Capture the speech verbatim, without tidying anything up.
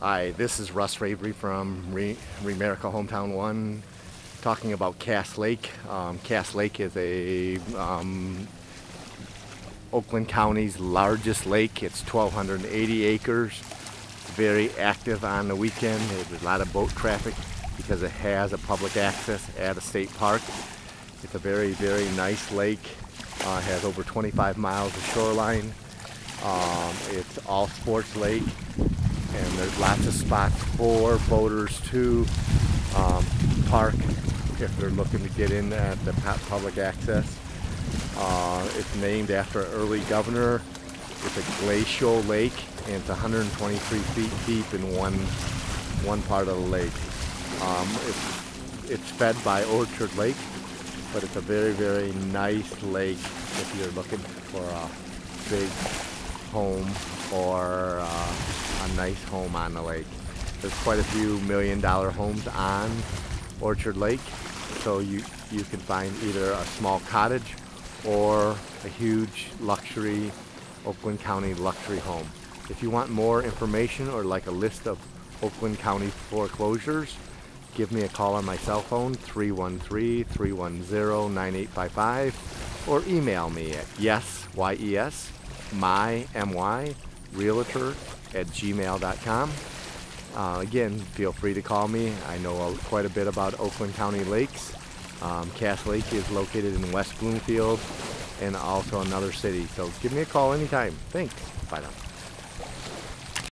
Hi, this is Russ Ravary from Re Remerica Hometown One, talking about Cass Lake. Um, Cass Lake is a um, Oakland County's largest lake. It's one thousand two hundred eighty acres. It's very active on the weekend. There's a lot of boat traffic because it has a public access at a state park. It's a very, very nice lake. Uh, it has over twenty-five miles of shoreline. Um, it's all sports lake. And there's lots of spots for boaters to um, park if they're looking to get in at the public access. Uh, it's named after an early governor. It's a glacial lake, and it's one hundred twenty-three feet deep in one one part of the lake. Um, it's, it's fed by Orchard Lake, but it's a very, very nice lake if you're looking for a big home or uh, a nice home on the lake. There's quite a few million dollar homes on Orchard Lake, so you, you can find either a small cottage or a huge luxury, Oakland County luxury home. If you want more information or like a list of Oakland County foreclosures, give me a call on my cell phone, three one three, three one zero, nine eight five five, or email me at yes, Y E S, my my realtor at gmail dot com. Uh, again, feel free to call me. I know a, quite a bit about Oakland County lakes. Um, Cass Lake is located in West Bloomfield and also another city. So give me a call anytime. Thanks. Bye now.